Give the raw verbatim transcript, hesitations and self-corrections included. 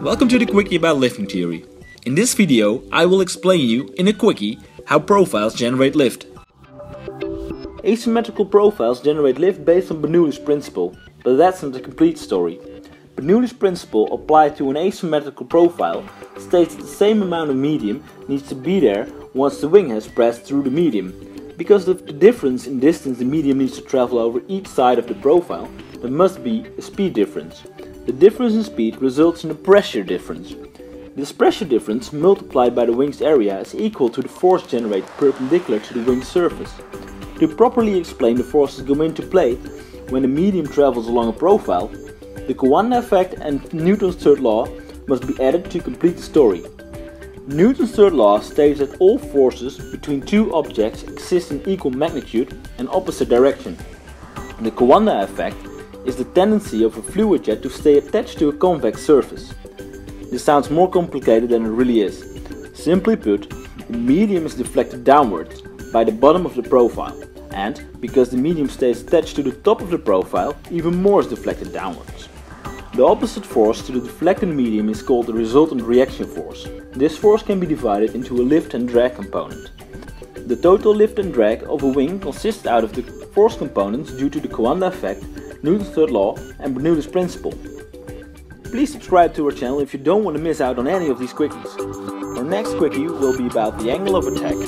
Welcome to the Quickie about Lifting Theory. In this video I will explain you in a quickie how profiles generate lift. Asymmetrical profiles generate lift based on Bernoulli's principle, but that's not the complete story. Bernoulli's principle applied to an asymmetrical profile states that the same amount of medium needs to be there once the wing has pressed through the medium. Because of the difference in distance the medium needs to travel over each side of the profile, there must be a speed difference. The difference in speed results in a pressure difference. This pressure difference multiplied by the wing's area is equal to the force generated perpendicular to the wing's surface. To properly explain the forces go into play when the medium travels along a profile, the Coandă effect and Newton's third law must be added to complete the story. Newton's third law states that all forces between two objects exist in equal magnitude and opposite direction. The Coandă effect is the tendency of a fluid jet to stay attached to a convex surface. This sounds more complicated than it really is. Simply put, the medium is deflected downwards by the bottom of the profile, and because the medium stays attached to the top of the profile, even more is deflected downwards. The opposite force to the deflected medium is called the resultant reaction force. This force can be divided into a lift and drag component. The total lift and drag of a wing consists out of the force components due to the Coandă effect, Newton's third law and Bernoulli's principle. Please subscribe to our channel if you don't want to miss out on any of these quickies. Our next quickie will be about the angle of attack.